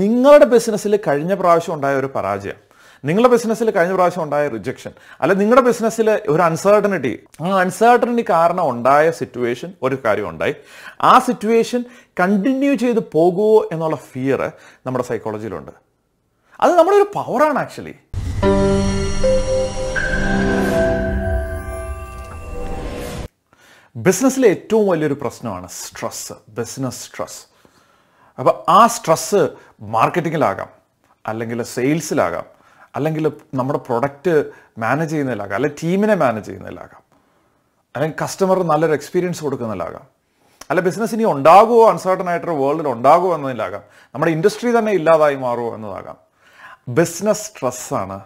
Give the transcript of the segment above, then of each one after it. നിങ്ങളുടെ ബിസിനസ്സിൽ കഴിഞ്ഞ പ്രാവശ്യം ഉണ്ടായ ഒരു പരാജയം, നിങ്ങളുടെ ബിസിനസ്സിൽ കഴിഞ്ഞ പ്രാവശ്യം ഉണ്ടായ റിജക്ഷൻ, അല്ല നിങ്ങളുടെ ബിസിനസ്സിൽ ഒരു അൺസർട്ടനിറ്റി, ആ അൺസർട്ടനിറ്റി കാരണം ഉണ്ടായ സിറ്റുവേഷൻ, ഒരു കാര്യം ഉണ്ടായി, ആ സിറ്റുവേഷൻ കണ്ടിന്യൂ ചെയ്ത് പോകുമോ എന്നുള്ള ഫിയർ നമ്മുടെ സൈക്കോളജിയിലുണ്ട്. അത് നമ്മുടെ ഒരു പവറാണ് ആക്ച്വലി. ബിസിനസ്സിലെ ഏറ്റവും വലിയൊരു പ്രശ്നമാണ് സ്ട്രെസ്, ബിസിനസ് സ്ട്രെസ്. അപ്പോൾ ആ സ്ട്രെസ് മാർക്കറ്റിങ്ങിലാകാം, അല്ലെങ്കിൽ സെയിൽസിലാകാം, അല്ലെങ്കിൽ നമ്മുടെ പ്രൊഡക്റ്റ് മാനേജ് ചെയ്യുന്നതിലാകാം, അല്ലെങ്കിൽ ടീമിനെ മാനേജ് ചെയ്യുന്നതിലാകാം, അല്ലെങ്കിൽ കസ്റ്റമറിന് നല്ലൊരു എക്സ്പീരിയൻസ് കൊടുക്കുന്നതിലാകാം, അല്ല ബിസിനസ് ഇനി ഉണ്ടാകുമോ, അൺസർട്ടൺ ആയിട്ടൊരു വേൾഡിൽ ഉണ്ടാകുമോ എന്നതിലാകാം, നമ്മുടെ ഇൻഡസ്ട്രി തന്നെ ഇല്ലാതായി മാറുമോ എന്നതാകാം. ബിസിനസ് സ്ട്രെസ്സാണ്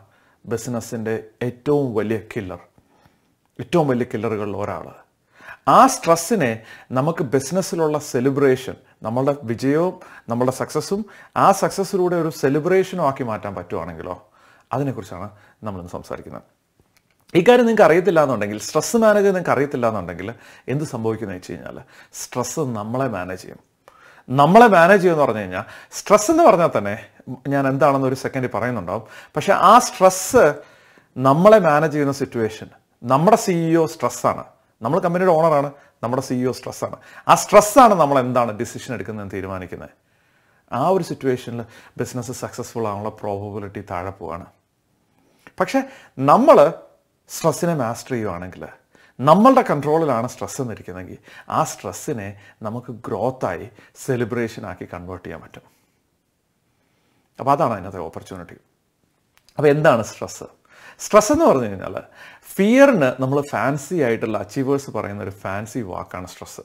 ബിസിനസ്സിൻ്റെ ഏറ്റവും വലിയ കില്ലർ, ഏറ്റവും വലിയ കില്ലറുകളിൽ ഒരാൾ. ആ സ്ട്രെസ്സിനെ നമുക്ക് ബിസിനസ്സിലുള്ള സെലിബ്രേഷൻ, നമ്മളുടെ വിജയവും നമ്മളുടെ സക്സസ്സും ആ സക്സസ്സിലൂടെ ഒരു സെലിബ്രേഷനും ആക്കി മാറ്റാൻ പറ്റുവാണെങ്കിലോ, അതിനെക്കുറിച്ചാണ് നമ്മളിന്ന് സംസാരിക്കുന്നത്. ഇക്കാര്യം നിങ്ങൾക്ക് അറിയത്തില്ല എന്നുണ്ടെങ്കിൽ, സ്ട്രെസ് മാനേജ് നിങ്ങൾക്ക് അറിയത്തില്ല എന്നുണ്ടെങ്കിൽ എന്ത് സംഭവിക്കുന്നത് വെച്ച് കഴിഞ്ഞാൽ, സ്ട്രെസ്സ് നമ്മളെ മാനേജ് ചെയ്യും. നമ്മളെ മാനേജ് ചെയ്യുമെന്ന് പറഞ്ഞു കഴിഞ്ഞാൽ, സ്ട്രെസ് എന്ന് പറഞ്ഞാൽ തന്നെ ഞാൻ എന്താണെന്ന് ഒരു സെക്കൻഡിൽ പറയുന്നുണ്ടാവും, പക്ഷേ ആ സ്ട്രെസ്സ് നമ്മളെ മാനേജ് ചെയ്യുന്ന സിറ്റുവേഷൻ, നമ്മുടെ സിഇഒ സ്ട്രെസ്സാണ്, നമ്മൾ കമ്പനിയുടെ ഓണറാണ്, നമ്മുടെ സിഇഒ സ്ട്രെസ്സാണ്, ആ സ്ട്രെസ്സാണ് നമ്മൾ എന്താണ് ഡിസിഷൻ എടുക്കുന്നതെന്ന് തീരുമാനിക്കുന്നത്. ആ ഒരു സിറ്റുവേഷനിൽ ബിസിനസ് സക്സസ്ഫുൾ ആകാനുള്ള പ്രോബബിലിറ്റി താഴെ പോവാണ്. പക്ഷേ നമ്മൾ സ്ട്രെസ്സിനെ മാസ്റ്റർ ചെയ്യുകയാണെങ്കിൽ, നമ്മളുടെ കൺട്രോളിലാണ് സ്ട്രെസ് എന്നിരിക്കുന്നെങ്കിൽ, ആ സ്ട്രെസ്സിനെ നമുക്ക് ഗ്രോത്തായി സെലിബ്രേഷനാക്കി കൺവേർട്ട് ചെയ്യാൻ പറ്റും. അപ്പോൾ അതാണ് അതിനകത്തെ ഓപ്പർച്യൂണിറ്റി. അപ്പോൾ എന്താണ് സ്ട്രെസ്? സ്ട്രെസ് എന്ന് പറഞ്ഞു കഴിഞ്ഞാൽ, ഫിയറിന് നമ്മൾ ഫാൻസി ആയിട്ടുള്ള അച്ചീവേഴ്സ് പറയുന്ന ഒരു ഫാൻസി വാക്കാണ് സ്ട്രെസ്.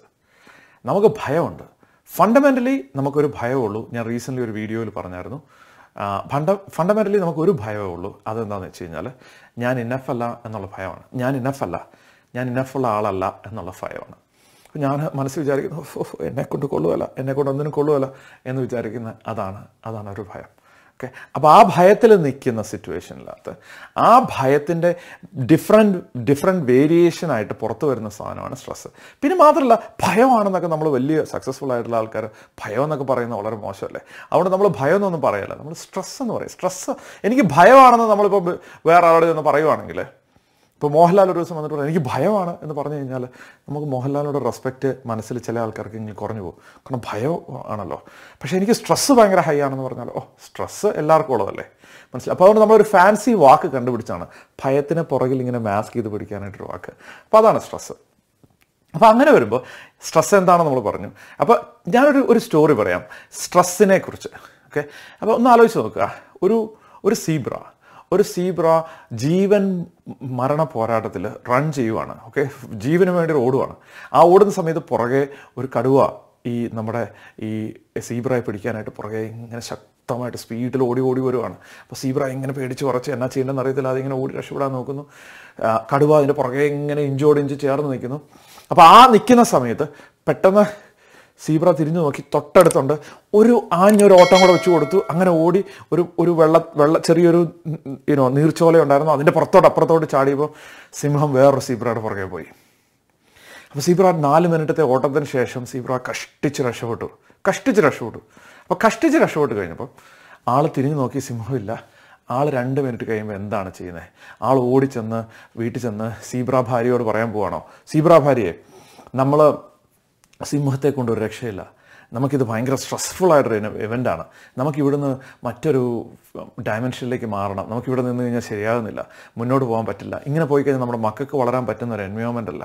നമുക്ക് ഭയമുണ്ട്, ഫണ്ടമെൻ്റലി നമുക്കൊരു ഭയമേ ഉള്ളൂ. ഞാൻ റീസെൻ്റ്ലി ഒരു വീഡിയോയിൽ പറഞ്ഞായിരുന്നു, ഫണ്ടമെൻ്റലി നമുക്കൊരു ഭയമേ ഉള്ളൂ. അതെന്താണെന്ന് വെച്ച് കഴിഞ്ഞാൽ, ഞാൻ ഇനഫല്ല എന്നുള്ള ഭയമാണ്. ഞാൻ ഇനഫുള്ള ആളല്ല എന്നുള്ള ഭയമാണ്. ഞാൻ മനസ്സിൽ വിചാരിക്കുന്നു, എന്നെക്കൊണ്ട് കൊള്ളുമല്ല, എന്നെക്കൊണ്ട് ഒന്നിനും കൊള്ളുമല്ല എന്ന് വിചാരിക്കുന്ന അതാണ് ഒരു ഭയം. ഓക്കെ, അപ്പോൾ ആ ഭയത്തിൽ നിൽക്കുന്ന സിറ്റുവേഷനിലകത്ത് ആ ഭയത്തിൻ്റെ ഡിഫറെൻറ്റ് വേരിയേഷനായിട്ട് പുറത്തു വരുന്ന സാധനമാണ് സ്ട്രെസ്സ്. പിന്നെ മാത്രമല്ല, ഭയമാണെന്നൊക്കെ നമ്മൾ വലിയ സക്സസ്ഫുൾ ആയിട്ടുള്ള ആൾക്കാർ ഭയം എന്നൊക്കെ പറയുന്നത് വളരെ മോശമല്ലേ. അതുകൊണ്ട് നമ്മൾ ഭയം എന്നൊന്നും പറയല്ല, നമ്മൾ സ്ട്രെസ് എന്ന് പറയും. സ്ട്രെസ്, എനിക്ക് ഭയമാണെന്ന് നമ്മളിപ്പോൾ വേറെ ആളോട് ഒന്ന് പറയുവാണെങ്കിൽ, ഇപ്പോൾ മോഹൻലാൽ ഒരു ദിവസം വന്നിട്ട് പറഞ്ഞു എനിക്ക് ഭയമാണ് എന്ന് പറഞ്ഞു കഴിഞ്ഞാൽ, നമുക്ക് മോഹൻലാലിനോട് റെസ്പെക്റ്റ് മനസ്സിൽ ചില ആൾക്കാർക്കെങ്കിലും കുറഞ്ഞു പോകും, കാരണം ഭയം ആണല്ലോ. പക്ഷേ എനിക്ക് സ്ട്രെസ്സ് ഭയങ്കര ഹൈ ആണെന്ന് പറഞ്ഞാൽ, ഓ സ്ട്രെസ്സ് എല്ലാവർക്കും ഉള്ളതല്ലേ, മനസ്സിലായി. അപ്പോൾ അതുകൊണ്ട് നമ്മളൊരു ഫാൻസി വാക്ക് കണ്ടുപിടിച്ചാണ്, ഭയത്തിന് പുറകിൽ ഇങ്ങനെ മാസ്ക് ചെയ്ത് പിടിക്കാനായിട്ടൊരു വാക്ക്. അപ്പോൾ അതാണ് സ്ട്രെസ്സ്. അപ്പോൾ അങ്ങനെ വരുമ്പോൾ സ്ട്രെസ്സ് എന്താണെന്ന് നമ്മൾ പറഞ്ഞു. അപ്പോൾ ഞാനൊരു സ്റ്റോറി പറയാം സ്ട്രെസ്സിനെ കുറിച്ച്. ഓക്കെ, അപ്പോൾ ഒന്ന് ആലോചിച്ച് നോക്കുക. ഒരു സീബ്ര ജീവൻ മരണ പോരാട്ടത്തിൽ റൺ ചെയ്യുവാണ്. ഓക്കെ, ജീവന് വേണ്ടി ഓടുവാണ്. ആ ഓടുന്ന സമയത്ത് പുറകെ ഒരു കടുവ നമ്മുടെ ഈ സീബ്രയെ പിടിക്കാനായിട്ട് പുറകെ ഇങ്ങനെ ശക്തമായിട്ട് സ്പീഡിൽ ഓടി വരുവാണ്. അപ്പോൾ സീബ്ര ഇങ്ങനെ പേടിച്ച് കുറച്ച് എന്നാ ചെയ്യേണ്ടതെന്ന് അറിയത്തില്ല, അതിങ്ങനെ ഓടി രക്ഷപ്പെടാൻ നോക്കുന്നു. കടുവ അതിൻ്റെ പുറകെ ഇങ്ങനെ ഇഞ്ചോടിഞ്ച് ചേർന്ന് നിൽക്കുന്നു. അപ്പോൾ ആ നിൽക്കുന്ന സമയത്ത് പെട്ടെന്ന് സീബ്ര തിരിഞ്ഞു നോക്കി, തൊട്ടടുത്തുണ്ട് ഒരു ആഞ്ഞൊരു ഓട്ടം കൂടെ വെച്ച് കൊടുത്തു. അങ്ങനെ ഓടി ഒരു ചെറിയൊരു നീർച്ചോല ഉണ്ടായിരുന്നു, അതിൻ്റെ അപ്പുറത്തോട്ട് ചാടിയപ്പോൾ സിംഹം വേറൊരു സീബ്രയുടെ പുറകെ പോയി. അപ്പോൾ സീബ്ര 4 മിനിറ്റത്തെ ഓട്ടത്തിന് ശേഷം സീബ്ര കഷ്ടിച്ച് രക്ഷപ്പെട്ടു. അപ്പോൾ കഷ്ടിച്ച് രക്ഷപ്പെട്ട് കഴിഞ്ഞപ്പോൾ ആൾ തിരിഞ്ഞു നോക്കി, സിംഹമില്ല. ആൾ 2 മിനിറ്റ് കഴിയുമ്പോൾ എന്താണ് ചെയ്യുന്നത്? ആൾ ഓടിച്ചെന്ന് വീട്ടിൽ ചെന്ന് സീബ്ര ഭാര്യയോട് പറയാൻ പോവാണോ, സീബ്ര ഭാര്യയെ നമ്മൾ സിംഹത്തെ കൊണ്ടൊരു രക്ഷയില്ല, നമുക്കിത് ഭയങ്കര സ്ട്രെസ്ഫുള്ളായിട്ടൊരു ഇവൻ്റാണ്, നമുക്കിവിടുന്ന് മറ്റൊരു ഡയമെൻഷനിലേക്ക് മാറണം, നമുക്കിവിടെ നിന്ന് കഴിഞ്ഞാൽ ശരിയാകുന്നില്ല, മുന്നോട്ട് പോകാൻ പറ്റില്ല, ഇങ്ങനെ പോയി കഴിഞ്ഞാൽ നമ്മുടെ മക്കൾക്ക് വളരാൻ പറ്റുന്ന ഒരു എൻവയോൺമെൻ്റ് അല്ല,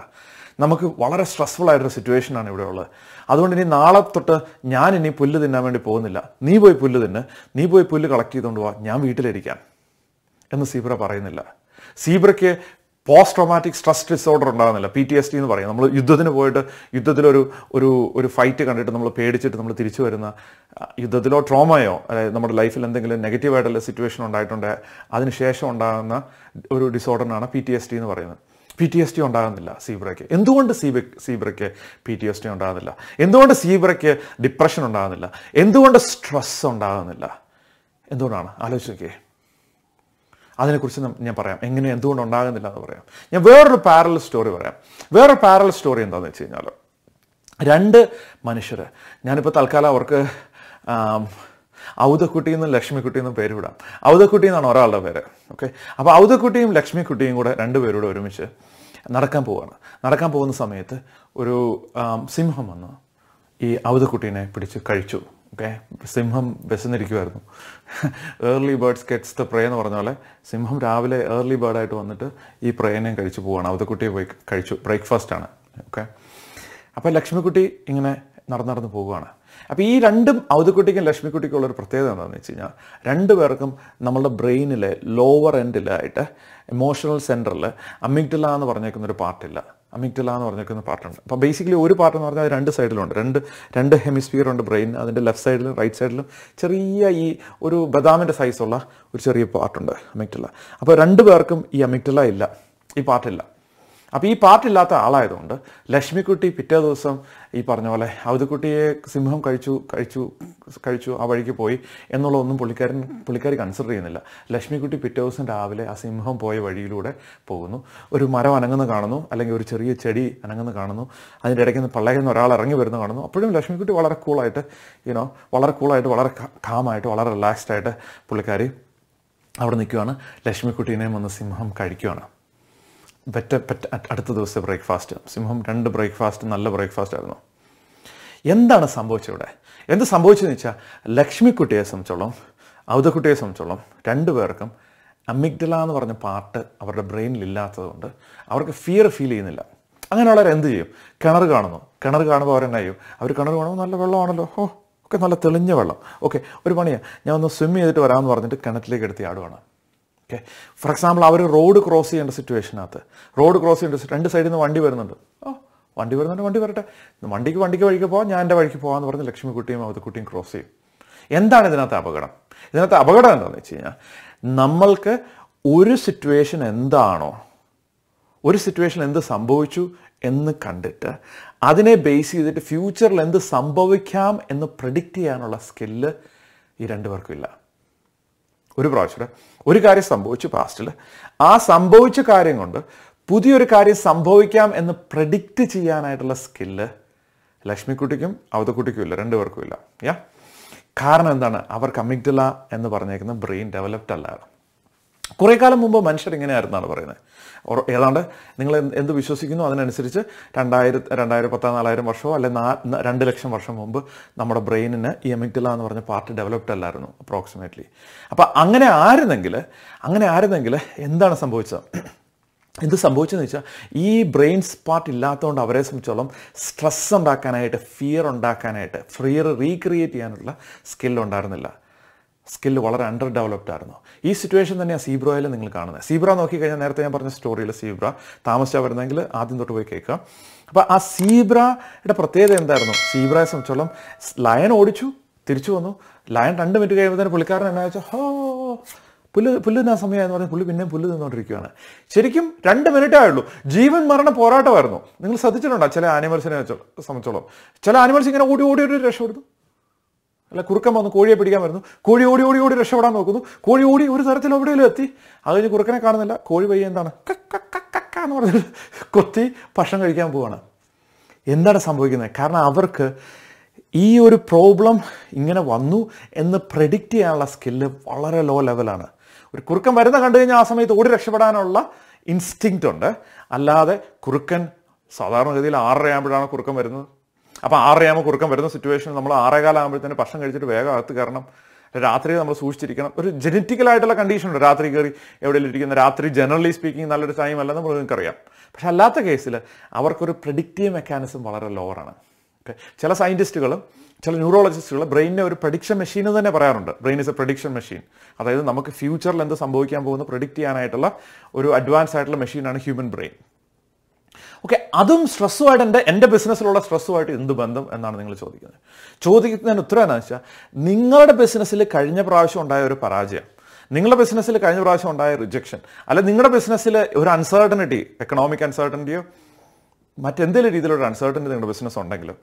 നമുക്ക് വളരെ സ്ട്രെസ്ഫുള്ളായിട്ടൊരു സിറ്റുവേഷനാണ് ഇവിടെ ഉള്ളത്, അതുകൊണ്ട് ഇനി നാളെ തൊട്ട് ഞാനിനി പുല്ല് തിന്നാൻ വേണ്ടി പോകുന്നില്ല, നീ പോയി പുല്ല് കളക്ട് ചെയ്തുകൊണ്ട് പോവാ, ഞാൻ വീട്ടിലിരിക്കാം എന്ന് സീബ്ര പറയുന്നില്ല. സീബ്രയ്ക്ക് പോസ്റ്റ് ട്രോമാറ്റിക് സ്ട്രെസ് ഡിസോർഡർ ഉണ്ടാകുന്നില്ല, PTSD എന്ന് പറയും. നമ്മൾ യുദ്ധത്തിന് പോയിട്ട് യുദ്ധത്തിലൊരു ഫൈറ്റ് കണ്ടിട്ട് നമ്മൾ പേടിച്ചിട്ട് നമ്മൾ തിരിച്ചു വരുന്ന, യുദ്ധത്തിലോ ട്രോമയോ അതായത് നമ്മുടെ ലൈഫിൽ എന്തെങ്കിലും നെഗറ്റീവായിട്ടുള്ള സിറ്റുവേഷൻ ഉണ്ടായിട്ടുണ്ട്, അതിനുശേഷം ഉണ്ടാകുന്ന ഒരു ഡിസോർഡറിനാണ് PTSD എന്ന് പറയുന്നത്. PTSD ഉണ്ടാകുന്നില്ല സീബ്രയ്ക്ക്. എന്തുകൊണ്ട് സീബ്രയ്ക്ക് PTSD ഉണ്ടാകുന്നില്ല? എന്തുകൊണ്ട് സീബ്രയ്ക്ക് ഡിപ്രഷൻ ഉണ്ടാകുന്നില്ല? എന്തുകൊണ്ട് സ്ട്രെസ് ഉണ്ടാകുന്നില്ല? എന്തുകൊണ്ടാണ്? ആലോചിച്ചേ. അതിനെക്കുറിച്ച് ഞാൻ പറയാം, എങ്ങനെ എന്തുകൊണ്ട് ഉണ്ടാകുന്നില്ല എന്ന് പറയാം. ഞാൻ വേറൊരു പാരലൽ സ്റ്റോറി എന്താണെന്ന് വെച്ച് കഴിഞ്ഞാൽ, 2 മനുഷ്യർ, ഞാനിപ്പോൾ തൽക്കാലം അവർക്ക് Avudhakutti and Lakshmikutti and Peruda. Avudhakutti and Orala Vera. Okay. About Avudhakutti and Lakshmikutti and Rendu Veruda. Narakampo Samet, Uru Simhamana. E Avudhakuttine Pritch Karichu. Okay. Simham Vesanari Kuerno. Early birds gets the prey and ornale. Simham Ravale, early bird I don't know. E prey and Karichu and Avudhakutti Karichu breakfast. Okay. Upper Lakshmikutti in a Narnarna Pogana. If we have two Avudhakutti and Lakshmikutti, we have a brain in the lower end, the emotional center, the amygdala part. So basically, one part is two sides. Two hemispheres on the brain, the left side and right side. There is a badam size of the amygdala. So two amygdala is not this part. Now, this part is not the Lakshmikutti Pitadosam, this part is not the Avudhakutti Simham Karichu, Avarikipoi, and no longer Pulikari Kansarinilla. Lakshmikutti Pitadosam Avale, Simham Poi Vadilude, Pono, Urumara Ananganagano, Alanguri Chedi, Ananganagano, and then the Palagan or Rala Rangiverno, pretty Lakshmikutti Valar Coolite, you know, Valar Coolite, Valar Kamite, Valar relaxed at Pulikari, Avanikiana, Lakshmikutti name on the Simham Karikiana. Better at those breakfast. Simham tender breakfast and all breakfast. Yendana Sambochuda. Yen the Sambochincha, Lakshmikutti some cholum, Avudhakutti some cholum, tender workum, amygdala or a part of the brain lilla, our fear feeling illa. Another end you, Canargano or an ayu, our Canargano, okay, not a telinjavala. Okay, Uribania, now no swimmy to around or the Canatli at the Adona. Okay. For example, our road crossing and situation. Road crossing and the side in the Vandi Vernando. Oh, Vandi Verta. The Vandi Varikapon, Yanda Varikapon, or the Lakshmikutti of the Kutting Crossing. Yenda is not Abagada. Is not Abagada. Namalke, Uri situation endano. Uri situation end the Sambochu in the conductor. Adine basis that future lend the Sambovikam and the predictianola skill. ഒരു പ്രാവശ്യം ഒരു കാര്യം സംഭവിച്ചു പാസ്റ്റിൽ ആ സംഭവിച്ച കാര്യം കൊണ്ട് പുതിയൊരു കാര്യം സംഭവിക്കാം എന്ന് പ്രെഡിക്റ്റ് ചെയ്യാനായിട്ടുള്ള സ്കിൽ ലക്ഷ്മിക്കുട്ടിക്കും അവധക്കുട്ടിക്കും ഇല്ല രണ്ടുപേർക്കും ഇല്ല യാ കാരണം എന്താണ് അവർ അമിഗ്ഡല എന്ന് പറഞ്ഞേക്കുന്ന ബ്രെയിൻ ഡെവലപ്ഡ് അല്ല കുറേ കാലം മുൻപ് മനുഷ്യർ ഇങ്ങനെയായിരുന്നാണ് പറയുന്നത് ഏതാണ്ട് നിങ്ങൾ എന്ത് വിശ്വസിക്കുന്നു അതിനനുസരിച്ച് 2000 2010 4000 വർഷമോ അല്ലെങ്കിൽ 2 ലക്ഷം വർഷം മുൻപ് നമ്മുടെ ബ്രെയിനിന് ഈ അമിഗ്ഡല എന്ന് പറഞ്ഞ പാർട്ട് ഡെവലപ്ഡ് അല്ലായിരുന്നു അപ്രോക്സിമേറ്റ്ലി അപ്പോൾ അങ്ങനെ ആരെന്നെങ്കിൽ എന്താണ് സംഭവിച്ചത് എന്ത് സംഭവിച്ചെന്ന് വെച്ചാൽ ഈ ബ്രെയിൻ പാർട്ട് ഇല്ലാത്തതുകൊണ്ട് അവരെ സംബന്ധിച്ചോളം സ്ട്രെസ് ഉണ്ടാക്കാനായിട്ട് ഫിയർ ഉണ്ടാക്കാനായിട്ട് ഫിയർ റീക്രിയേറ്റ് ചെയ്യാനുള്ള സ്കിൽ ഉണ്ടായിരുന്നില്ല Skill is underdeveloped. This situation is zebra. Zebra is a story. Zebra is a zebra. Zebra is a lion. Lion is a lion. Kurkam on the Korea Pedigamano, Korea Odi Rashavano, Korea Odi or Sartilati, Ali Kurkana Karnala, Korea and Kakakan or Kotti, Pashanga Gambuana. In that Sambugan, Karna Averka, E. or problem, Ingana Vanu, and the predictiala skill of all a low level anna. With Kurkam Varana Kandana Asame, the Odi Rashavanola, instinct under Allah the Kurkan, Sadarno Gila, Rambrana Kurkam Varano. അപ്പോൾ ആരെയാമോ കുറുക്കം വരുന്ന സിറ്റുവേഷനിൽ നമ്മൾ ആറേകാല ആവുമ്പോഴത്തേന് ഭക്ഷണം കഴിച്ചിട്ട് വേഗം അകത്ത് കയറണം രാത്രി നമ്മൾ സൂക്ഷിച്ചിരിക്കണം ഒരു ജനറ്റിക്കൽ ആയിട്ടുള്ള കണ്ടീഷൻ ഉണ്ട് രാത്രി കയറി എവിടെയെങ്കിലും ഇരിക്കുന്ന രാത്രി ജനറലി സ്പീക്കിംഗ് നല്ലൊരു ടൈം അല്ലെന്ന് നമുക്ക് അറിയാം പക്ഷെ അല്ലാത്ത കേസിൽ അവർക്കൊരു പ്രെഡിക്റ്റീവ് മെക്കാനിസം വളരെ ലോവറാണ് ഓക്കേ ചില സയന്റിസ്റ്റുകളും ചില ന്യൂറോളജിസ്റ്റുകൾ ബ്രെയിനിനെ ഒരു പ്രഡിക്ഷൻ മെഷീൻ എന്ന് തന്നെ പറയാറുണ്ട് brain is a prediction machine അതായത് നമുക്ക് ഫ്യൂച്ചറിൽ എന്ത് സംഭവിക്കാൻ പോകുമെന്ന് പ്രെഡിക്റ്റ് ചെയ്യാനായിട്ടുള്ള ഒരു അഡ്വാൻസ് ആയിട്ടുള്ള മെഷീനാണ് ഹ്യൂമൻ ബ്രെയിൻ Okay, അതും സ്ട്രെസ്സുമായിട്ട് എൻ്റെ ബിസിനസ്സിലുള്ള സ്ട്രെസ്സുമായിട്ട് എന്ത് ബന്ധം എന്നാണ് നിങ്ങൾ ചോദിക്കുന്നത് ചോദിക്കുന്നതിന് ഉത്തരം എന്താണെന്ന് വെച്ചാൽ നിങ്ങളുടെ ബിസിനസ്സിൽ കഴിഞ്ഞ പ്രാവശ്യം ഉണ്ടായ ഒരു പരാജയം നിങ്ങളുടെ ബിസിനസ്സിൽ കഴിഞ്ഞ പ്രാവശ്യം ഉണ്ടായ റിജക്ഷൻ അല്ല നിങ്ങളുടെ ബിസിനസ്സിൽ ഒരു അൺസർട്ടനിറ്റി എക്കണോമിക് അൺസർട്ടനിറ്റിയോ മറ്റെന്തെങ്കിലും രീതിയിലുള്ള അൺസർട്ടനിറ്റി നിങ്ങളുടെ ബിസിനസ് ഉണ്ടെങ്കിലും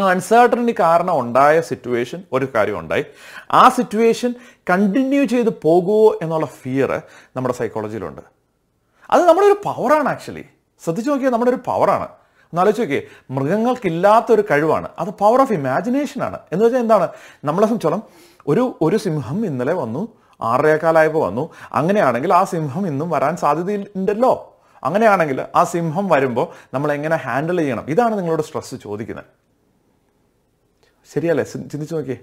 ആ അൺസർട്ടനിറ്റി കാരണം ഉണ്ടായ സിറ്റുവേഷൻ ഒരു കാര്യം ഉണ്ടായി ആ സിറ്റുവേഷൻ കണ്ടിന്യൂ ചെയ്ത് പോകുമോ എന്നുള്ള ഫിയർ നമ്മുടെ സൈക്കോളജിയിലുണ്ട് അത് നമ്മുടെ ഒരു പവറാണ് ആക്ച്വലി സത്യം നോക്കിയാൽ നമ്മുടെ ഒരു പവറാണ് ഒന്ന് ആലോചിച്ച് നോക്കിയേ മൃഗങ്ങൾക്കില്ലാത്തൊരു കഴിവാണ് അത് പവർ ഓഫ് ഇമാജിനേഷൻ ആണ് എന്ന് വെച്ചാൽ എന്താണ് നമ്മളെ സംബന്ധിച്ചോളം ഒരു സിംഹം ഇന്നലെ വന്നു, 6:15 വന്നു. അങ്ങനെയാണെങ്കിൽ ആ സിംഹം ഇന്നും വരാൻ സാധ്യതയുണ്ടല്ലോ. അങ്ങനെയാണെങ്കിൽ ആ സിംഹം വരുമ്പോൾ നമ്മൾ എങ്ങനെ ഹാൻഡിൽ ചെയ്യണം? ഇതാണ് നിങ്ങളോട് സ്ട്രെസ് ചോദിക്കുന്നത്. ശരിയല്ലേ? ചിന്തിച്ചു നോക്കിയേ.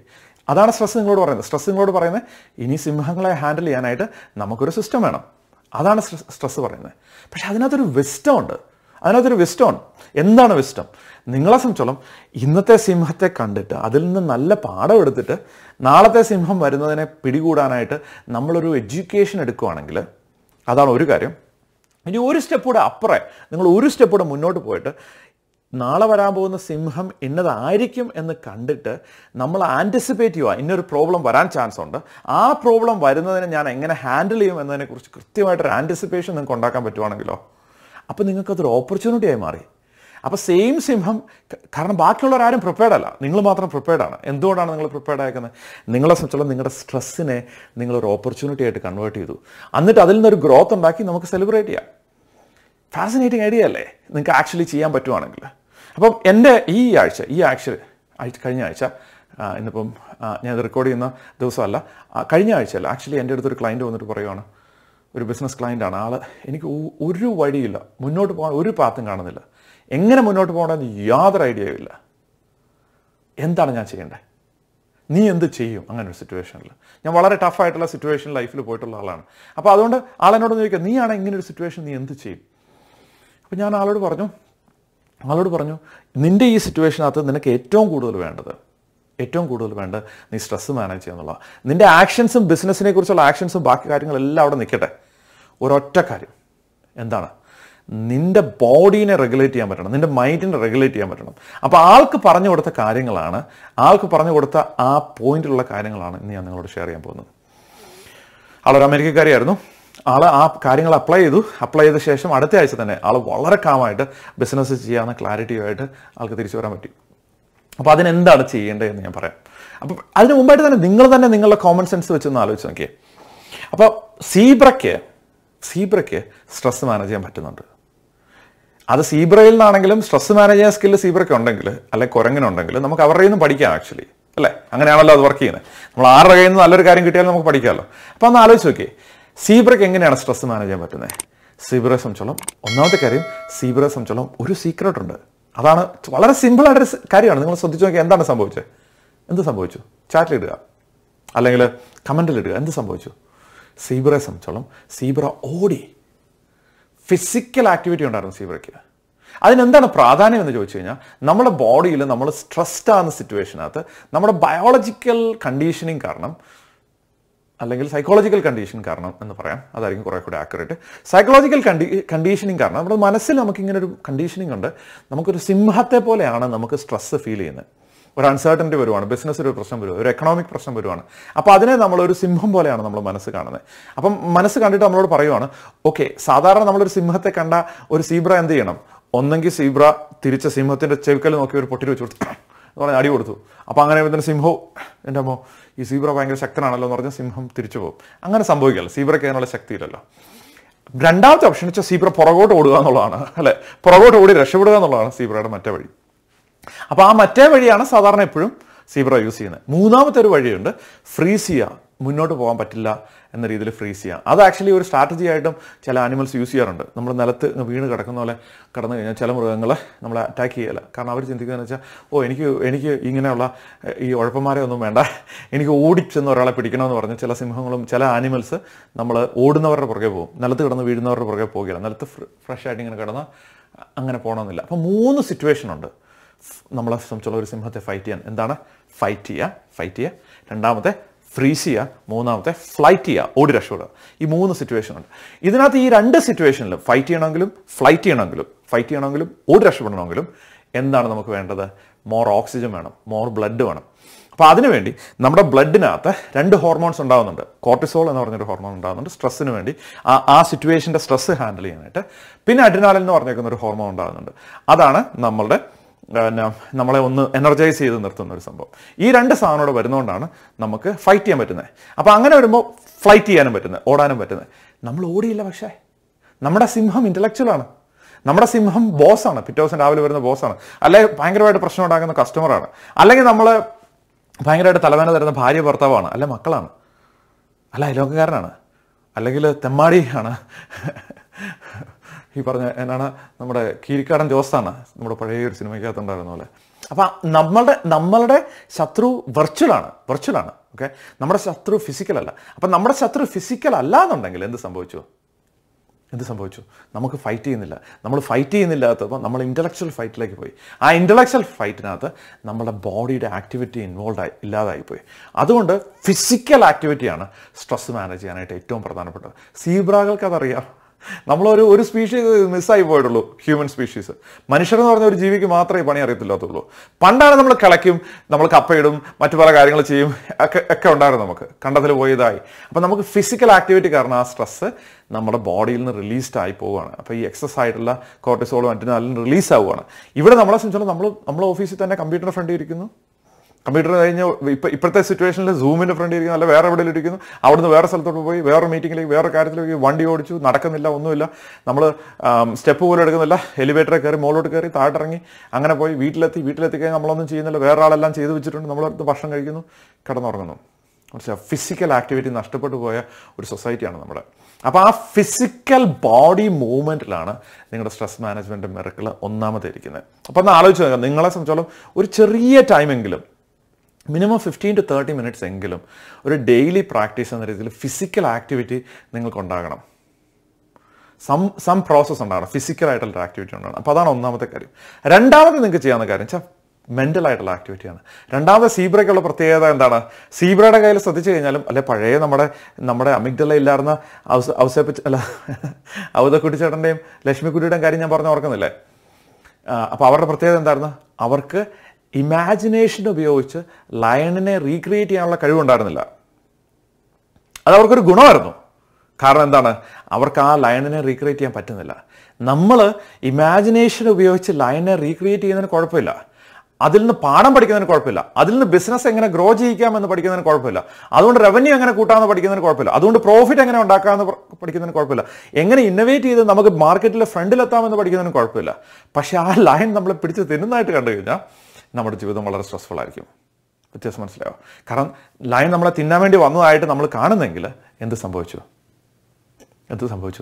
അതാണ് സ്ട്രെസ് നിങ്ങളോട് പറയുന്നത്. സ്ട്രെസ് നിങ്ങളോട് പറയുന്നത് ഇനി സിംഹങ്ങളെ ഹാൻഡിൽ ചെയ്യാനായിട്ട് നമുക്കൊരു സിസ്റ്റം വേണം. അതാണ് സ്ട്രെസ് പറയുന്നത്. പക്ഷെ അതിനകത്തൊരു വിസ്റ്റം ഉണ്ട്. എന്താണ് വിസ്റ്റം? നിങ്ങളെ സംബന്ധിച്ചോളം ഇന്നത്തെ സിംഹത്തെ കണ്ടിട്ട് അതിൽ നിന്ന് നല്ല പാഠം എടുത്തിട്ട് നാളത്തെ സിംഹം വരുന്നതിനെ പിടികൂടാനായിട്ട് നമ്മളൊരു എഡ്യൂക്കേഷൻ എടുക്കുകയാണെങ്കിൽ അതാണ് ഒരു കാര്യം. ഇനി ഒരു സ്റ്റെപ്പ് കൂടെ അപ്പുറേ നിങ്ങൾ ഒരു സ്റ്റെപ്പ് കൂടെ മുന്നോട്ട് പോയിട്ട് നാളെ വരാൻ പോകുന്ന സിംഹം ഇന്നതായിരിക്കും എന്ന് കണ്ടിട്ട് നമ്മൾ ആൻറ്റിസിപ്പേറ്റ് ചെയ്യുക. ഇന്നൊരു പ്രോബ്ലം വരാൻ ചാൻസ് ഉണ്ട്, ആ പ്രോബ്ലം വരുന്നതിനെ ഞാൻ എങ്ങനെ ഹാൻഡിൽ ചെയ്യും എന്നതിനെക്കുറിച്ച് കൃത്യമായിട്ടൊരു ആൻറ്റിസിപ്പേഷൻ നിങ്ങൾക്ക് ഉണ്ടാക്കാൻ പറ്റുവാണെങ്കിലോ അപ്പോൾ നിങ്ങൾക്കതൊരു ഓപ്പർച്യൂണിറ്റിയായി മാറി. അപ്പോൾ സെയിം സിംഹം, കാരണം ബാക്കിയുള്ളവരാരും പ്രിപ്പയർഡ് അല്ല, നിങ്ങൾ മാത്രം പ്രിപ്പയർഡാണ്. എന്തുകൊണ്ടാണ് നിങ്ങൾ പ്രിപ്പയർഡ് ആക്കുന്നത്? നിങ്ങളെ സംബന്ധിച്ചോളം നിങ്ങളുടെ സ്ട്രെസ്സിനെ നിങ്ങളൊരു ഓപ്പർച്യൂണിറ്റി ആയിട്ട് കൺവേർട്ട് ചെയ്തു. എന്നിട്ട് അതിൽ നിന്നൊരു ഗ്രോത്ത് ഉണ്ടാക്കി നമുക്ക് സെലിബ്രേറ്റ് ചെയ്യാം. ഫാസിനേറ്റിംഗ് ഐഡിയ അല്ലേ? നിങ്ങൾക്ക് ആക്ച്വലി ചെയ്യാൻ പറ്റുവാണെങ്കിൽ. അപ്പം എൻ്റെ കഴിഞ്ഞ ആഴ്ച, ഇന്നിപ്പം ഞാൻ റെക്കോർഡ് ചെയ്യുന്ന ദിവസമല്ല, കഴിഞ്ഞ ആഴ്ചയല്ല ആക്ച്വലി, എൻ്റെ അടുത്തൊരു ക്ലയൻറ്റ് വന്നിട്ട് പറയുവാണ്. ഒരു ബിസിനസ് ക്ലയൻറ്റാണ്. ആൾ എനിക്ക് ഒരു വഴിയില്ല, മുന്നോട്ട് പോകാൻ ഒരു പാത്തും കാണുന്നില്ല, എങ്ങനെ മുന്നോട്ട് പോകണമെന്ന് യാതൊരു ഐഡിയയും ഇല്ല, എന്താണ് ഞാൻ ചെയ്യേണ്ടത്, നീ എന്ത് ചെയ്യും അങ്ങനൊരു സിറ്റുവേഷനിൽ? ഞാൻ വളരെ ടഫായിട്ടുള്ള സിറ്റുവേഷൻ ലൈഫിൽ പോയിട്ടുള്ള ആളാണ്. അപ്പോൾ അതുകൊണ്ട് ആളെന്നോട് ചോദിക്കുക, നീ ആണ് ഇങ്ങനൊരു സിറ്റുവേഷൻ, നീ എന്ത് ചെയ്യും? അപ്പോൾ ഞാൻ ആളോട് പറഞ്ഞു നിൻ്റെ ഈ സിറ്റുവേഷനകത്ത് നിനക്ക് ഏറ്റവും കൂടുതൽ വേണ്ടത് നീ സ്ട്രെസ് മാനേജ് ചെയ്യുന്നുള്ളതാണ്. നിൻ്റെ ആക്ഷൻസും ബിസിനസ്സിനെ കുറിച്ചുള്ള ആക്ഷൻസും ബാക്കി കാര്യങ്ങളെല്ലാം അവിടെ നിൽക്കട്ടെ. ഒരൊറ്റ കാര്യം എന്താണ്? നിൻ്റെ ബോഡീനെ റെഗുലേറ്റ് ചെയ്യാൻ പറ്റണം, നിൻ്റെ മൈൻഡിനെ റെഗുലേറ്റ് ചെയ്യാൻ പറ്റണം. അപ്പോൾ ആൾക്ക് പറഞ്ഞു കൊടുത്ത ആ പോയിന്റിലുള്ള കാര്യങ്ങളാണ് ഇന്ന് ഞാൻ നിങ്ങളോട് ഷെയർ ചെയ്യാൻ പോകുന്നത്. ആളൊരു അമേരിക്കക്കാരിയായിരുന്നു. ആൾ ആ കാര്യങ്ങൾ അപ്ലൈ ചെയ്ത ശേഷം അടുത്ത ആഴ്ച തന്നെ ആൾ വളരെ കാമായിട്ട് ബിസിനസ് ചെയ്യാവുന്ന ക്ലാരിറ്റിയുമായിട്ട് ആൾക്ക് തിരിച്ചു വരാൻ പറ്റി. അപ്പോൾ അതിനെന്താണ് ചെയ്യേണ്ടതെന്ന് ഞാൻ പറയാം. അപ്പം അതിന് മുമ്പായിട്ട് തന്നെ നിങ്ങൾ നിങ്ങളുടെ കോമൺ സെൻസ് വെച്ചൊന്ന് ആലോചിച്ച് നോക്കിയേ. അപ്പോൾ സീബ്രയ്ക്ക് സ്ട്രെസ് മാനേജ് ചെയ്യാൻ പറ്റുന്നുണ്ട്. അത് സീബ്രയിൽ നിന്നാണെങ്കിലും സ്ട്രെസ് മാനേജ് ചെയ്യാൻ സ്കില്ല് സീബ്രയ്ക്ക് ഉണ്ടെങ്കിൽ, അല്ലെങ്കിൽ കുരങ്ങനുണ്ടെങ്കിൽ, നമുക്ക് അവരുടെ നിന്ന് പഠിക്കാം ആക്ച്വലി, അല്ലേ? അങ്ങനെയാണല്ലോ അത് വർക്ക് ചെയ്യുന്നത്. നമ്മൾ ആരുടെ കയ്യിൽ നിന്ന് നല്ലൊരു കാര്യം കിട്ടിയാലും നമുക്ക് പഠിക്കാമല്ലോ. അപ്പോൾ ഒന്ന് ആലോചിച്ച് നോക്കിയേ, സീബ്രയ്ക്ക് എങ്ങനെയാണ് സ്ട്രെസ് മാനേജ് ചെയ്യാൻ പറ്റുന്നത്? സീബ്രയെ സംബന്ധിച്ചോളം ഒന്നാമത്തെ കാര്യം, സീബ്രയെ സംബന്ധിച്ചോളം ഒരു സീക്രട്ട് ഉണ്ട്. അതാണ് വളരെ സിമ്പിളായിട്ടൊരു കാര്യമാണ്. നിങ്ങൾ ശ്രദ്ധിച്ചു നോക്കിയാൽ എന്ത് സംഭവിച്ചു? ചാറ്റിലിടുക അല്ലെങ്കിൽ കമൻറ്റിലിടുക, എന്ത് സംഭവിച്ചു? സീബ്രയെ സംബന്ധിച്ചോളം സീബ്ര ഓടി. ഫിസിക്കൽ ആക്ടിവിറ്റി ഉണ്ടായിരുന്നു സീബ്രയ്ക്ക്. അതിനെന്താണ് പ്രാധാന്യം എന്ന് ചോദിച്ചു കഴിഞ്ഞാൽ, നമ്മുടെ ബോഡിയിൽ നമ്മൾ സ്ട്രെസ്ഡ് ആകുന്ന സിറ്റുവേഷനകത്ത് നമ്മുടെ ബയോളജിക്കൽ കണ്ടീഷനിങ് കാരണം, അല്ലെങ്കിൽ സൈക്കോളജിക്കൽ കണ്ടീഷൻ കാരണം എന്ന് പറയാം, അതായിരിക്കും കുറേ കൂടെ ആക്യുറേറ്റ്. സൈക്കോളജിക്കൽ കണ്ടീഷനിങ് കാരണം നമ്മുടെ മനസ്സിൽ നമുക്കിങ്ങനൊരു കണ്ടീഷനിങ് ഉണ്ട്. നമുക്കൊരു സിംഹത്തെ പോലെയാണ് നമുക്ക് സ്ട്രെസ് ഫീൽ ചെയ്യുന്നത്. ഒരു അൺസർട്ടൻറ്റി വരുവാണ്, ബിസിനസ്സിലൊരു പ്രശ്നം വരുവാണ്, ഒരു എക്കണോമിക് പ്രശ്നം വരുവാണ്, അപ്പോൾ അതിനെ നമ്മളൊരു സിംഹം പോലെയാണ് നമ്മൾ മനസ്സ് കാണുന്നത്. അപ്പം മനസ്സ് കണ്ടിട്ട് നമ്മളോട് പറയുവാണ്, ഓക്കെ, സാധാരണ നമ്മളൊരു സിംഹത്തെ കണ്ട ഒരു സീബ്ര എന്ത് ചെയ്യണം? ഒന്നെങ്കിൽ സീബ്ര തിരിച്ച സിംഹത്തിൻ്റെ ചെവിക്കൽ നോക്കി ഒരു പൊട്ടി വെച്ചു കൊടുത്തു എന്ന് പറഞ്ഞാൽ അടി കൊടുത്തു. അപ്പോൾ അങ്ങനെ തന്നെ സിംഹവും, എൻ്റെ അമ്മോ ഈ സീബ്ര ഭയങ്കര ശക്തനാണല്ലോ എന്ന് പറഞ്ഞാൽ സിംഹം തിരിച്ചു പോകും. അങ്ങനെ സംഭവിക്കല്ലോ, സീബ്രയ്ക്ക് അതിനുള്ള ശക്തിയില്ലല്ലോ. രണ്ടാമത്തെ ഓപ്ഷൻ വെച്ചാൽ സീബ്ര പുറകോട്ട് ഓടുക എന്നുള്ളതാണ്, അല്ലേ? പുറകോട്ട് ഓടി രക്ഷപ്പെടുക എന്നുള്ളതാണ് സീബ്രയുടെ മറ്റേ വഴി. അപ്പോൾ ആ മറ്റേ വഴിയാണ് സാധാരണ എപ്പോഴും സീബ്ര യൂസ് ചെയ്യുന്നത്. മൂന്നാമത്തെ ഒരു വഴിയുണ്ട്, ഫ്രീസ് ചെയ്യുക. മുന്നോട്ട് പോകാൻ പറ്റില്ല എന്ന രീതിയിൽ ഫ്രീസ് ചെയ്യുക. അത് ആക്ച്വലി ഒരു സ്ട്രാറ്റജി ആയിട്ടും ചില ആനിമൽസ് യൂസ് ചെയ്യാറുണ്ട്. നമ്മൾ നിലത്ത് വീണ് കിടക്കുന്ന പോലെ കിടന്നു കഴിഞ്ഞാൽ ചില മൃഗങ്ങൾ നമ്മളെ അറ്റാക്ക് ചെയ്യല. കാരണം അവർ ചിന്തിക്കുന്നതെന്ന് വെച്ചാൽ, ഓ, എനിക്ക് ഇങ്ങനെയുള്ള ഈ ഉഴപ്പന്മാരെ ഒന്നും വേണ്ട, എനിക്ക് ഓടിച്ചെന്ന് ഒരാളെ പിടിക്കണമെന്ന് പറഞ്ഞ് ചില സിംഹങ്ങളും ചില ആനിമൽസ് നമ്മൾ ഓടുന്നവരുടെ പുറകെ പോകും. നിലത്ത് കിടന്ന് വീഴുന്നവരുടെ പുറകെ പോകുകയില്ല. നിലത്ത് ഫ്രഷായിട്ട് ഇങ്ങനെ കിടന്ന് അങ്ങനെ പോകണമെന്നില്ല. അപ്പോൾ മൂന്ന് സിറ്റുവേഷനുണ്ട് നമ്മളെ സംബന്ധിച്ചുള്ള ഒരു സിംഹത്തെ ഫൈറ്റ് ചെയ്യാൻ. എന്താണ്? ഫൈറ്റ് ചെയ്യുക, രണ്ടാമത്തെ ഫ്രീസ് ചെയ്യുക, മൂന്നാമത്തെ ഫ്ലൈറ്റ് ചെയ്യുക, ഓടി രക്ഷപ്പെടുക. ഈ മൂന്ന് സിറ്റുവേഷനുണ്ട്. ഇതിനകത്ത് ഈ രണ്ട് സിറ്റുവേഷനിലും ഫൈറ്റ് ചെയ്യണമെങ്കിലും ഓടി രക്ഷപ്പെടണമെങ്കിലും എന്താണ് നമുക്ക് വേണ്ടത്? മോർ ഓക്സിജൻ വേണം, മോർ ബ്ലഡ് വേണം. അപ്പോൾ അതിനുവേണ്ടി നമ്മുടെ ബ്ലഡിനകത്ത് രണ്ട് ഹോർമോൺസ് ഉണ്ടാകുന്നുണ്ട്. കോർട്ടിസോൾ എന്ന് പറഞ്ഞൊരു ഹോർമോൺ ഉണ്ടാകുന്നുണ്ട് സ്ട്രെസ്സിന് വേണ്ടി, ആ സിറ്റുവേഷൻ്റെ സ്ട്രെസ്സ് ഹാൻഡിൽ ചെയ്യാനായിട്ട്. പിന്നെ അഡ്രിനാലിൻ എന്ന് പറഞ്ഞേക്കുന്നൊരു ഹോർമോൺ ഉണ്ടാകുന്നുണ്ട്. അതാണ് നമ്മളെ ഒന്ന് എനർജൈസ് ചെയ്ത് നിർത്തുന്ന ഒരു സംഭവം. ഈ രണ്ട് സാധനങ്ങളോട് വരുന്നതുകൊണ്ടാണ് നമുക്ക് ഫൈറ്റ് ചെയ്യാൻ പറ്റുന്നത്. അപ്പോൾ അങ്ങനെ വരുമ്പോൾ ഫ്ലൈറ്റ് ചെയ്യാനും പറ്റുന്നത്, ഓടാനും പറ്റുന്നത്. നമ്മൾ ഓടിയില്ല, പക്ഷേ നമ്മുടെ സിംഹം ഇൻ്റലക്ച്വലാണ്. നമ്മുടെ സിംഹം ബോസാണ്, പിറ്റേ ദിവസം രാവിലെ വരുന്ന ബോസാണ്, അല്ലെങ്കിൽ ഭയങ്കരമായിട്ട് പ്രശ്നം ഉണ്ടാക്കുന്ന കസ്റ്റമറാണ്, അല്ലെങ്കിൽ നമ്മൾ ഭയങ്കരമായിട്ട് തലവേദന തരുന്ന ഭാര്യ ഭർത്താവാണ്, അല്ല മക്കളാണ്, അല്ല അയലോകക്കാരനാണ്, അല്ലെങ്കിൽ തെമ്മാടിയാണ്, ഈ പറഞ്ഞ എന്നാണ് നമ്മുടെ കീരിക്കാടൻ ജോസാണ് നമ്മുടെ പഴയ ഒരു സിനിമയ്ക്കകത്തുണ്ടായിരുന്ന പോലെ. അപ്പം നമ്മളുടെ ശത്രു വെർച്വലാണ്. ഓക്കെ, നമ്മുടെ ശത്രു ഫിസിക്കലല്ല. അപ്പം നമ്മുടെ ശത്രു ഫിസിക്കൽ അല്ലാന്നുണ്ടെങ്കിൽ എന്ത് സംഭവിച്ചു? നമുക്ക് ഫൈറ്റ് ചെയ്യുന്നില്ല. നമ്മൾ ഫൈറ്റ് ചെയ്യുന്നില്ലാത്തപ്പോൾ നമ്മൾ ഇൻ്റലക്ച്വൽ ഫൈറ്റിലേക്ക് പോയി. ആ ഇൻ്റലക്ച്വൽ ഫൈറ്റിനകത്ത് നമ്മുടെ ബോഡിയുടെ ആക്ടിവിറ്റി ഇൻവോൾവ് ഇല്ലാതായിപ്പോയി. അതുകൊണ്ട് ഫിസിക്കൽ ആക്ടിവിറ്റിയാണ് സ്ട്രെസ് മാനേജ് ചെയ്യാനായിട്ട് ഏറ്റവും പ്രധാനപ്പെട്ടത്. സീബ്രകൾക്ക് അതറിയാം. നമ്മളൊരു സ്പീഷീസ് മിസ്സായി പോയിട്ടുള്ളൂ, ഹ്യൂമൻ സ്പീഷീസ്. മനുഷ്യരെന്ന് പറഞ്ഞ ഒരു ജീവിക്ക് മാത്രമേ പണി അറിയത്തില്ലാത്തുള്ളൂ. പണ്ടാണ് നമ്മൾ കിളയ്ക്കും, നമ്മൾ കപ്പയിടും, മറ്റു പല കാര്യങ്ങൾ ചെയ്യും, ഒക്കെ ഉണ്ടായിരുന്നു. നമുക്ക് കണ്ടതിൽ പോയതായി. അപ്പം നമുക്ക് ഫിസിക്കൽ ആക്ടിവിറ്റി കാരണം ആ സ്ട്രെസ്സ് നമ്മുടെ ബോഡിയിൽ നിന്ന് റിലീസ്ഡ് ആയി പോവുകയാണ്. അപ്പോൾ ഈ എക്സസ് ആയിട്ടുള്ള കോർട്ടിസോളും അഡ്രിനാലിനും റിലീസ് ആവുകയാണ്. ഇവിടെ നമ്മളെ സംബന്ധിച്ചോളം നമ്മൾ ഓഫീസിൽ തന്നെ കമ്പ്യൂട്ടറിന് ഫ്രണ്ടിൽ ഇരിക്കുന്നു, കമ്പ്യൂട്ടർ കഴിഞ്ഞ് ഇപ്പോഴത്തെ സിറ്റുവേഷനിൽ സൂമിൻ്റെ ഫ്രണ്ടിൽ ഇരിക്കുന്നു, അല്ല വേറെ എവിടെയും ഇരിക്കുന്നു, അവിടുന്ന് വേറെ സ്ഥലത്തോട്ട് പോയി, വേറെ മീറ്റിങ്ങിലേക്ക്, വേറെ കാര്യത്തിലേക്ക്, വണ്ടി ഓടിച്ചു, നടക്കുന്നില്ല, ഒന്നുമില്ല, നമ്മൾ സ്റ്റെപ്പ് പോലും എടുക്കുന്നില്ല, എലിവേറ്ററിൽ കയറി മുകളിലോട്ട് കയറി താഴെട്ടിറങ്ങി അങ്ങനെ പോയി, വീട്ടിലെത്തി കഴിഞ്ഞാൽ നമ്മളൊന്നും ചെയ്യുന്നില്ല, വേറെ ആളെല്ലാം ചെയ്ത് വെച്ചിട്ടുണ്ട്, നമ്മളടുത്ത് ഭക്ഷണം കഴിക്കുന്നു, കിടന്നുറങ്ങുന്നു. കുറച്ച് ഫിസിക്കൽ ആക്ടിവിറ്റി നഷ്ടപ്പെട്ടു പോയ ഒരു സൊസൈറ്റിയാണ് നമ്മുടെ. അപ്പോൾ ആ ഫിസിക്കൽ ബോഡി മൂവ്മെൻറ്റിലാണ് നിങ്ങളുടെ സ്ട്രെസ് മാനേജ്മെൻറ്റ് മിറക്കിൾ ഒന്നാമത്തെ ഇരിക്കുന്നത്. അപ്പോൾ ഒന്ന് ആലോചിച്ച് നോക്കാം, നിങ്ങളെ സംബന്ധിച്ചോളം ഒരു ചെറിയ ടൈമെങ്കിലും, മിനിമം 15 to 30 minutes എങ്കിലും ഒരു ഡെയിലി പ്രാക്ടീസ് എന്ന രീതിയിൽ ഫിസിക്കൽ ആക്ടിവിറ്റി നിങ്ങൾക്കുണ്ടാകണം. സം പ്രോസസ്സ് ഉണ്ടാകണം, ഫിസിക്കലായിട്ടുള്ള ആക്ടിവിറ്റി ഉണ്ടാകണം. അപ്പോൾ അതാണ് ഒന്നാമത്തെ കാര്യം. രണ്ടാമത് നിങ്ങൾക്ക് ചെയ്യാവുന്ന കാര്യം വെച്ചാൽ മെൻ്റലായിട്ടുള്ള ആക്ടിവിറ്റിയാണ്. രണ്ടാമത്തെ സീബ്രയ്ക്കുള്ള പ്രത്യേകത എന്താണ്? സീബ്രയുടെ കയ്യിൽ ശ്രദ്ധിച്ചു കഴിഞ്ഞാലും, അല്ലെ പഴയ നമ്മുടെ അമിഗ്ഡല ഇല്ലായിരുന്ന ഔദക്കുട്ടിച്ചേട്ടൻ്റെയും ലക്ഷ്മിക്കുട്ടിയുടെയും കാര്യം ഞാൻ പറഞ്ഞു ഓർക്കുന്നില്ലേ? അപ്പോൾ അവരുടെ പ്രത്യേകത എന്തായിരുന്നു? അവർക്ക് ഇമാജിനേഷൻ ഉപയോഗിച്ച് ലയണിനെ റീക്രിയേറ്റ് ചെയ്യാനുള്ള കഴിവുണ്ടായിരുന്നില്ല. അതവർക്കൊരു ഗുണമായിരുന്നു. കാരണം എന്താണ്? അവർക്ക് ആ ലയണിനെ റീക്രിയേറ്റ് ചെയ്യാൻ പറ്റുന്നില്ല. നമ്മൾ ഇമാജിനേഷൻ ഉപയോഗിച്ച് ലയണിനെ റീക്രിയേറ്റ് ചെയ്യുന്നതിന് കുഴപ്പമില്ല, അതിൽ നിന്ന് പാഠം പഠിക്കുന്നതിന് കുഴപ്പമില്ല, അതിൽ നിന്ന് ബിസിനസ് എങ്ങനെ ഗ്രോ ചെയ്യിക്കാമെന്ന് പഠിക്കുന്നതിന് കുഴപ്പമില്ല, അതുകൊണ്ട് റവന്യൂ എങ്ങനെ കൂട്ടാമെന്ന് പഠിക്കുന്നതിന് കുഴപ്പമില്ല, അതുകൊണ്ട് പ്രോഫിറ്റ് എങ്ങനെ ഉണ്ടാക്കാമെന്ന് പഠിക്കുന്നതിന് കുഴപ്പമില്ല, എങ്ങനെ ഇന്നോവേറ്റ് ചെയ്ത് നമുക്ക് മാർക്കറ്റിൽ ഫ്രണ്ടിലെത്താമെന്ന് പഠിക്കുന്നതിന് കുഴപ്പമില്ല. പക്ഷേ ആ ലൈൻ നമ്മളെ പിടിച്ച് തിന്നുന്നതായിട്ട് കണ്ടു കഴിഞ്ഞാൽ നമ്മുടെ ജീവിതം വളരെ സ്ട്രെസ്ഫുൾ ആയിരിക്കും. വ്യത്യാസം മനസ്സിലാവും. കാരണം ലൈൻ നമ്മളെ തിന്നാൻ വേണ്ടി വന്നതായിട്ട് നമ്മൾ കാണുന്നെങ്കിൽ എന്ത് സംഭവിച്ചു?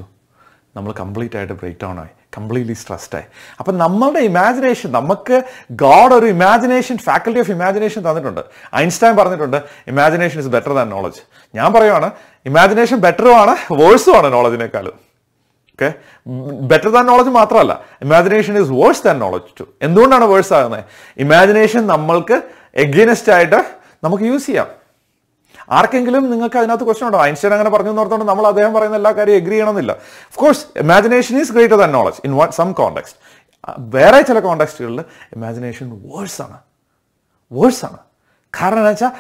നമ്മൾ കംപ്ലീറ്റ് ആയിട്ട് ബ്രേക്ക് ഡൗൺ ആയി, കംപ്ലീറ്റ്ലി സ്ട്രെസ്ഡായി. അപ്പം നമ്മളുടെ ഇമാജിനേഷൻ, നമുക്ക് ഗോഡ് ഒരു ഇമാജിനേഷൻ, ഫാക്കൽറ്റി ഓഫ് ഇമാജിനേഷൻ തന്നിട്ടുണ്ട്. ഐൻസ്റ്റൈൻ പറഞ്ഞിട്ടുണ്ട്, imagination is better than knowledge. ഞാൻ പറയുവാണ്, ഇമാജിനേഷൻ ബെറ്ററുമാണ്, വേഴ്സുമാണ് നോളജിനേക്കാളും. ഓക്കെ, ബെറ്റർ ദാൻ നോളജ് മാത്രമല്ല, imagination is worse than knowledge too. എന്തുകൊണ്ടാണ് വേഴ്സ് ആകുന്നത്? ഇമാജിനേഷൻ നമ്മൾക്ക് എഗെയിൻസ്റ്റ് ആയിട്ട് നമുക്ക് യൂസ് ചെയ്യാം. ആർക്കെങ്കിലും നിങ്ങൾക്ക് അതിനകത്ത് ക്വസ്റ്റ്യൻ ഉണ്ടോ? ഐൻസ്റ്റൈൻ അങ്ങനെ പറഞ്ഞു എന്നോർത്തോണ്ട് നമ്മൾ അദ്ദേഹം പറയുന്ന എല്ലാ കാര്യവും എഗ്രി ചെയ്യണമെന്നില്ല. Of course imagination is greater than knowledge in some context. വേറെ ചില കോണ്ടെക്സ്റ്റുകളിൽ ഇമാജിനേഷൻ വേഴ്സാണ്. കാരണം എന്താ വെച്ചാൽ,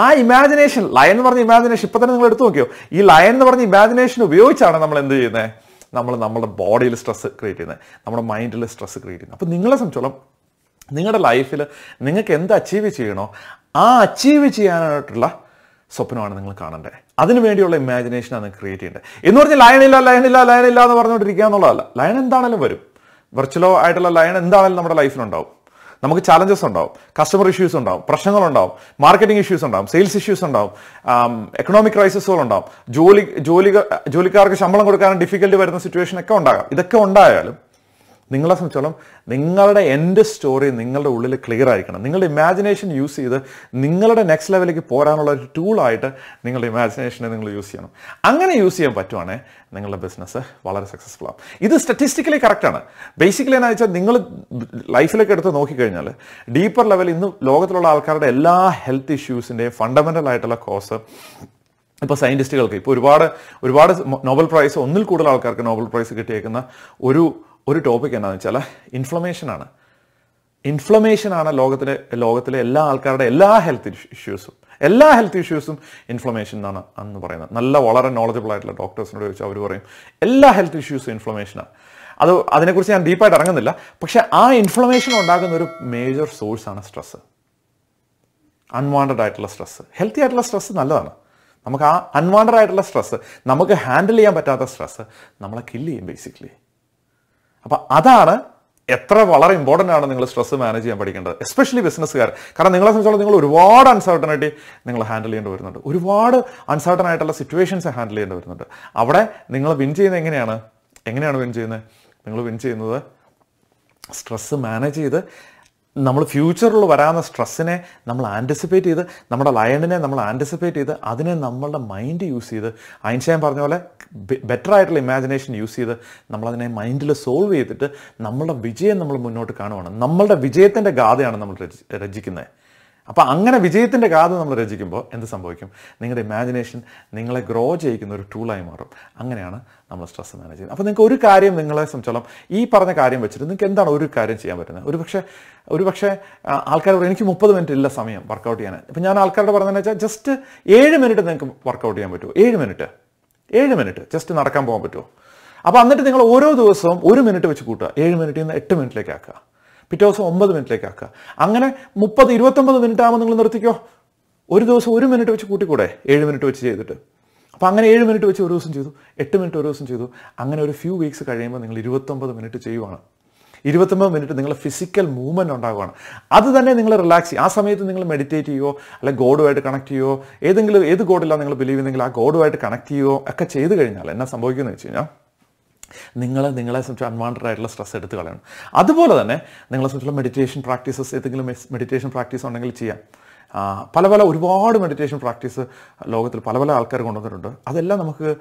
ആ ഇമാജിനേഷൻ, ലയൻ എന്ന് പറഞ്ഞ ഇമാജിനേഷൻ, ഇപ്പം തന്നെ നിങ്ങൾ എടുത്തു നോക്കിയോ, ഈ ലയൻ എന്ന് പറഞ്ഞ ഇമാജിനേഷൻ ഉപയോഗിച്ചാണ് നമ്മൾ എന്ത് ചെയ്യുന്നത്? നമ്മുടെ ബോഡിയിൽ സ്ട്രെസ് ക്രിയേറ്റ് ചെയ്യുന്നത്, നമ്മുടെ മൈൻഡിൽ സ്ട്രെസ് ക്രിയേറ്റ് ചെയ്യുന്നത്. അപ്പോൾ നിങ്ങളെ സംബന്ധിച്ചോളം നിങ്ങളുടെ ലൈഫിൽ നിങ്ങൾക്ക് എന്ത് അച്ചീവ് ചെയ്യണോ ആ അച്ചീവ് ചെയ്യാനായിട്ടുള്ള സ്വപ്നമാണ് നിങ്ങൾ കാണേണ്ടത്. അതിനു വേണ്ടിയുള്ള ഇമാജിനേഷനാണ് നിങ്ങൾ ക്രിയേറ്റ് ചെയ്യേണ്ടത്. എന്ന് പറഞ്ഞാൽ ലയനില്ല എന്ന് പറഞ്ഞുകൊണ്ടിരിക്കുക എന്നുള്ളതല്ല. ലയൻ എന്താണെങ്കിലും വരും, വെർച്വലോ ആയിട്ടുള്ള ലയൻ എന്താണെങ്കിലും നമ്മുടെ ലൈഫിലുണ്ടാവും. നമുക്ക് ചാലഞ്ചസ് ഉണ്ടാവും, കസ്റ്റമർ ഇഷ്യൂസ് ഉണ്ടാവും, പ്രശ്നങ്ങളുണ്ടാവും, മാർക്കറ്റിംഗ് ഇഷ്യൂസ് ഉണ്ടാവും, സെയിൽസ് ഇഷ്യൂസ് ഉണ്ടാവും, എക്കണോമിക് ക്രൈസിസുകളുണ്ടാവും, ജോലിക്കാർക്ക് ശമ്പളം കൊടുക്കാൻ ഡിഫിക്കൽട്ടി വരുന്ന സിറ്റുവേഷനൊക്കെ ഉണ്ടാകാം. ഇതൊക്കെ ഉണ്ടായാലും നിങ്ങളെ സംബന്ധിച്ചോളം നിങ്ങളുടെ എൻഡ് സ്റ്റോറി നിങ്ങളുടെ ഉള്ളിൽ ക്ലിയർ ആയിരിക്കണം. നിങ്ങളുടെ ഇമാജിനേഷൻ യൂസ് ചെയ്ത് നിങ്ങളുടെ നെക്സ്റ്റ് ലെവലിലേക്ക് പോരാനുള്ള ഒരു ടൂളായിട്ട് നിങ്ങളുടെ ഇമാജിനേഷനെ നിങ്ങൾ യൂസ് ചെയ്യണം. അങ്ങനെ യൂസ് ചെയ്യാൻ പറ്റുവാണെങ്കിൽ നിങ്ങളുടെ ബിസിനസ് വളരെ സക്സസ്ഫുൾ ആകും. ഇത് സ്റ്റാറ്റിസ്റ്റിക്കലി കറക്റ്റാണ്. ബേസിക്കലി എന്നാ വെച്ചാൽ, നിങ്ങൾ ലൈഫിലൊക്കെ എടുത്ത് നോക്കിക്കഴിഞ്ഞാൽ ഡീപ്പർ ലെവൽ ഇന്ന് ലോകത്തിലുള്ള ആൾക്കാരുടെ എല്ലാ ഹെൽത്ത് ഇഷ്യൂസിൻ്റെയും ഫണ്ടമെൻ്റൽ ആയിട്ടുള്ള കോസ് ഇപ്പോൾ സയൻറ്റിസ്റ്റുകൾക്ക്, ഇപ്പോൾ ഒരുപാട് നോബൽ പ്രൈസ്, ഒന്നിൽ കൂടുതൽ ആൾക്കാർക്ക് നോബൽ പ്രൈസ് കിട്ടിയേക്കുന്ന ഒരു ടോപ്പിക് എന്താണെന്ന് വെച്ചാൽ ഇൻഫ്ലമേഷനാണ് ലോകത്തിലെ എല്ലാ ആൾക്കാരുടെ എല്ലാ ഹെൽത്ത് ഇഷ്യൂസും ഇൻഫ്ലമേഷൻ എന്നാണ് അന്ന് പറയുന്നത്. വളരെ നോളജബിൾ ആയിട്ടുള്ള ഡോക്ടേഴ്സിനോട് ചോദിച്ചാൽ അവർ പറയും എല്ലാ ഹെൽത്ത് ഇഷ്യൂസും ഇൻഫ്ലമേഷനാണ്. അതിനെക്കുറിച്ച് ഞാൻ ഡീപ്പായിട്ട് ഇറങ്ങുന്നില്ല. പക്ഷേ ആ ഇൻഫ്ലമേഷൻ ഉണ്ടാകുന്ന ഒരു മേജർ സോഴ്സാണ് സ്ട്രെസ്, അൺവാണ്ടഡ് ആയിട്ടുള്ള സ്ട്രെസ്. ഹെൽത്തി ആയിട്ടുള്ള സ്ട്രെസ് നല്ലതാണ്. നമുക്ക് ആ അൺവാണ്ടഡ് ആയിട്ടുള്ള സ്ട്രെസ്, നമുക്ക് ഹാൻഡിൽ ചെയ്യാൻ പറ്റാത്ത സ്ട്രെസ് നമ്മളെ കില്ല് ചെയ്യും ബേസിക്കലി. അപ്പം അതാണ് It's important to stress management, especially business. Because uncertainty handle uncertain situations. Win stress manage the future, stress, we anticipate it, we anticipate it, that's our mind use. Einstein said, better imagination use, we mind solve it, we vijay. If you have a vision, you can see your imagination, you can grow a tool. That's stress management. If you have a question, you can do this. You can do this. Pittos 9 minutes. Angana 30-29 minutes aamannengal oru divasam 1 minute vechu kooti kode 7 minute vechu cheyidittu appo angana 7 minute vechu oru divasam cheyidu 8 minute oru divasam cheyidu angana oru few weeks kariyumba ningal 29 minute cheyuvana 29 minute ningal physical movement undaguvana adu thanne ningal relax aa samayathu ningal meditate cheyo alla god ayite connect cheyo edengil edu god illa ningal believe ningal aa god ayite connect cheyo akka cheyidu kaninnal enna sambhavikkunnu vechina Ningala some unwanted stress at the column. Other than meditation practices, meditation practice on Angelchia. Palavala reward meditation practice logo through Palavala Alcargon. Adela Namakil,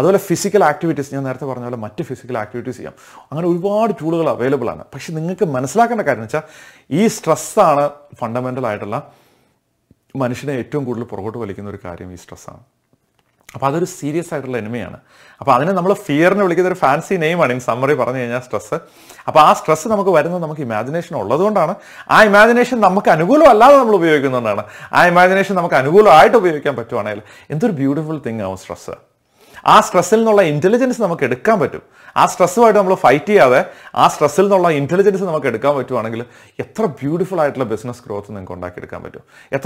other physical activities near the Varnala, multi physical activities here. And reward tool available on Pashinaka Manaslak and a Carnacha. E stress on a fundamental idol. Manishina eight good proto like in the Ricarium stress on. That is a serious enemy. That's we have a fancy name in summary. Stress. That stress is our imagination. That imagination is our imagination. It's a beautiful thing. Stress. That stress is our intelligence. That stress is our fight. That stress is our intelligence. It's a beautiful business growth. It's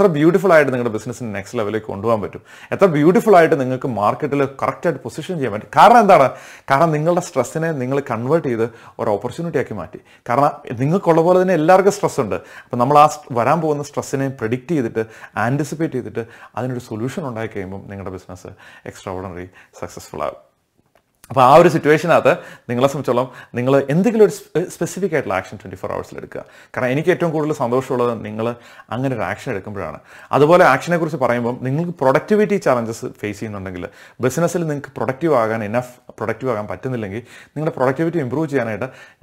a beautiful business in the next level. It's a beautiful market corrected position. Because your stress is converted to an opportunity. Because everyone stress. So, stress is predicted, anticipated. That's a solution to your business. Extraordinary successful. Now, in that situation, you have specific action 24 hours. Because I am happy that you have action. That's why action is facing productivity challenges. In business, you have productive enough productive. You have productivity improve.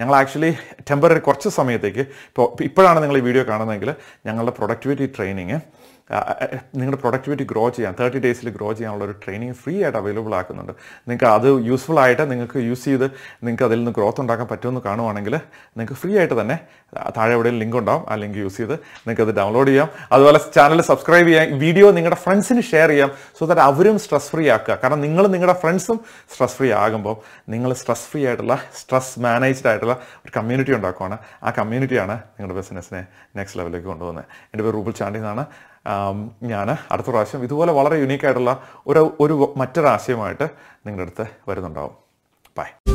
Actually temporary courses. Now, you have video productivity training. Productivity grow 30 days grow training free at available aakkunnundu ningalku adu useful aayita ningalku use seedu ningalku adil growth undakkan pattuvennu kaanuvaanengil ningalku free aayita thanne thaale evide link undavum aa link use seedu ningalku adu download cheyyam aduvale channel subscribe cheyyam video ningalde friends ni share cheyyam so that avarum stress free aakka കാരണം ningalum ningalde friends um stress free aagumbom ningal stress free aayittulla stress managed aayittulla ഒരു community ഉണ്ടാക്കുകയാണ് ആ community ആണ് നിങ്ങളുടെ ബിസിനസിനെ next ലെവലിലേക്ക് കൊണ്ടുപോകുന്നത് എൻ്റെ പേര് Rubel ചാണ്ടിനാണ് Yana, Arthur Asham, with all a unique Adala, or Matarashim, Ningrata, Varandao. Bye.